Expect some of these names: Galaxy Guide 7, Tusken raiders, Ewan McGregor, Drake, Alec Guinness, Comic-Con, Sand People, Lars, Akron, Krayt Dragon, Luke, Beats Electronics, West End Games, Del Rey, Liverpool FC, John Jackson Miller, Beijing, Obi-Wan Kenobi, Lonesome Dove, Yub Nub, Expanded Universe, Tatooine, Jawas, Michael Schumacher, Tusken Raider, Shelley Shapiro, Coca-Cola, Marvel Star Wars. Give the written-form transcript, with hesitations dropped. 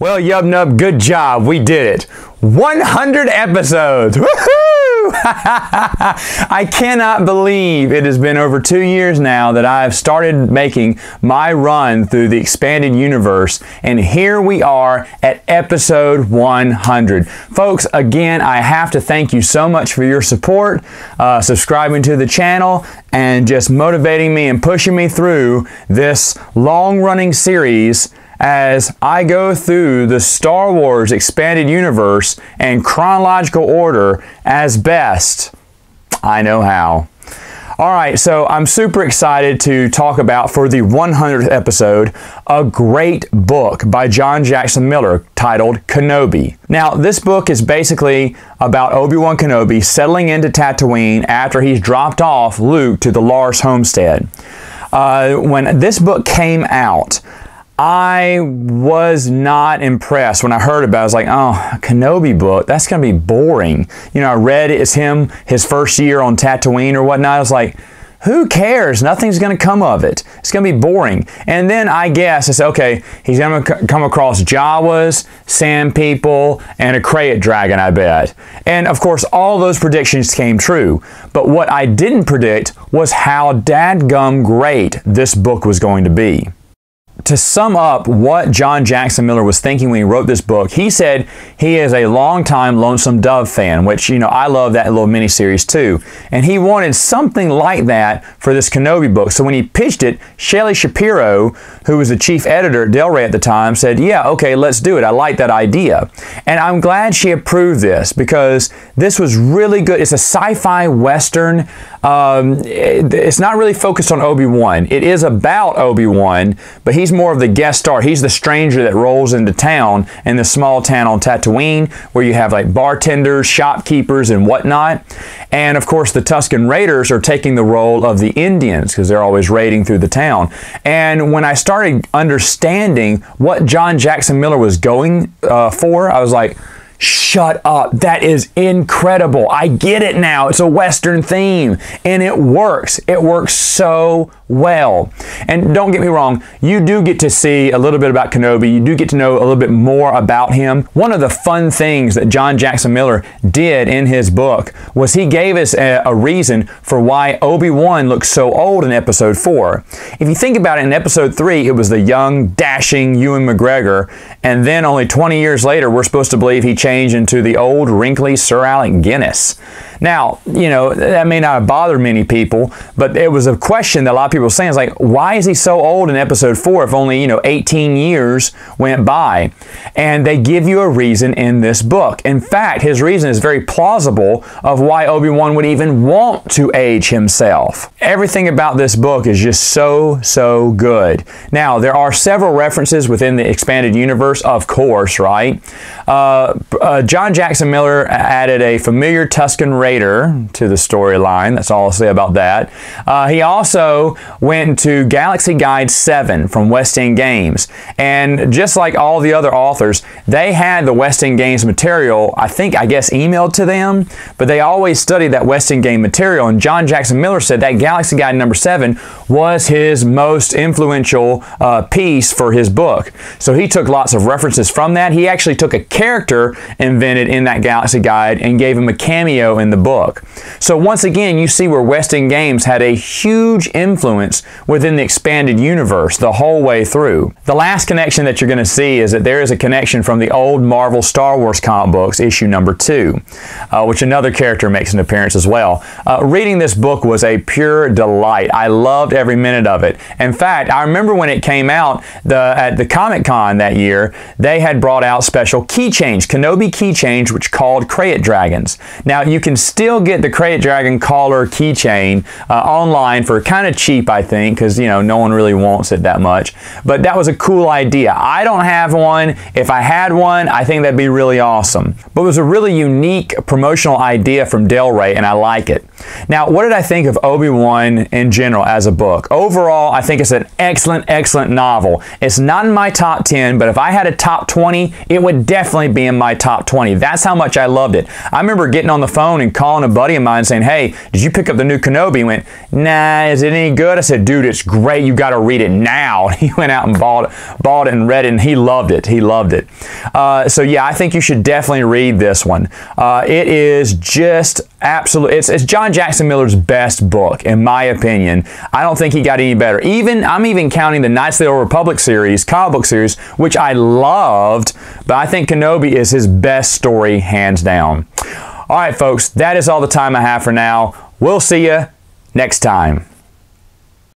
Well, Yub Nub, good job. We did it. 100 episodes. Woohoo! I cannot believe it has been over 2 years now that I have started making my run through the Expanded Universe, and here we are at episode 100. Folks, again, I have to thank you so much for your support, subscribing to the channel, and just motivating me and pushing me through this long-running series as I go through the Star Wars Expanded Universe in chronological order as best I know how. Alright, so I'm super excited to talk about, for the 100th episode, a great book by John Jackson Miller titled Kenobi. Now, this book is basically about Obi-Wan Kenobi settling into Tatooine after he's dropped off Luke to the Lars homestead. When this book came out, I was not impressed when I heard about it. I was like, oh, a Kenobi book, that's going to be boring. You know, I read it, it's him, his first year on Tatooine or whatnot. I was like, who cares? Nothing's going to come of it. It's going to be boring. And then I guess it's okay, he's going to come across Jawas, Sand People, and a Krayt Dragon, I bet. And of course, all those predictions came true. But what I didn't predict was how dadgum great this book was going to be. To sum up what John Jackson Miller was thinking when he wrote this book, he said he is a longtime Lonesome Dove fan, which, you know, I love that little miniseries too. And he wanted something like that for this Kenobi book. So when he pitched it, Shelley Shapiro, who was the chief editor at Del Rey at the time, said, yeah, okay, let's do it. I like that idea. And I'm glad she approved this because this was really good. It's a sci-fi Western. It's not really focused on Obi-Wan. It is about Obi-Wan, but he's more of the guest star. He's the stranger that rolls into town in the small town on Tatooine where you have like bartenders, shopkeepers, and whatnot. And of course the Tusken raiders are taking the role of the Indians because they're always raiding through the town. And when I started understanding what John Jackson Miller was going for, I was like, shut up. That is incredible. I get it now. It's a Western theme and it works. It works so well. And don't get me wrong, you do get to see a little bit about Kenobi. You do get to know a little bit more about him. One of the fun things that John Jackson Miller did in his book was he gave us a reason for why Obi-Wan looks so old in episode 4. If you think about it, in episode 3, it was the young, dashing Ewan McGregor, and then only 20 years later, we're supposed to believe he changed into the old, wrinkly Sir Alec Guinness. Now, you know, that may not bother many people, but it was a question that a lot of people were saying. It's like, why is he so old in episode 4 if only, you know, 18 years went by? And they give you a reason in this book. In fact, his reason is very plausible of why Obi-Wan would even want to age himself. Everything about this book is just so, so good. Now, there are several references within the Expanded Universe, of course, right? John Jackson Miller added a familiar Tusken Raider to the storyline. That's all I'll say about that. He also went to Galaxy Guide 7 from West End Games. And just like all the other authors, they had the West End Games material, I guess emailed to them, but they always studied that West End Game material. And John Jackson Miller said that Galaxy Guide number 7 was his most influential piece for his book. So he took lots of references from that. He actually took a character invented in that Galaxy Guide and gave him a cameo in the book. So once again, you see where West End Games had a huge influence within the Expanded Universe the whole way through. The last connection that you're going to see is that there is a connection from the old Marvel Star Wars comic books, issue number 2, which another character makes an appearance as well. Reading this book was a pure delight. I loved every minute of it. In fact, I remember when it came out at the Comic-Con that year, they had brought out special keychains, Kenobi keychains, which called Krayt Dragons. Now, you can still get the Krayt Dragon collar keychain online for kind of cheap, I think, because, you know, no one really wants it that much. But that was a cool idea. I don't have one. If I had one, I think that'd be really awesome. But it was a really unique promotional idea from Del Rey, and I like it. Now, what did I think of Obi-Wan in general as a book? Overall, I think it's an excellent, excellent novel. It's not in my top 10, but if I had a top 20, it would definitely be in my top 20. That's how much I loved it. I remember getting on the phone and calling a buddy of mine saying, hey, did you pick up the new Kenobi? He went, nah, is it any good? I said, dude, it's great. You got to read it now. And he went out and bought it and read it, and he loved it. He loved it. So yeah, I think you should definitely read this one. It is just absolutely, it's John Jackson Miller's best book, in my opinion. I don't think he got any better. I'm even counting the Knights of the Old Republic series, comic book series, which I loved, but I think Kenobi is his best story, hands down. All right, folks, that is all the time I have for now. We'll see you next time.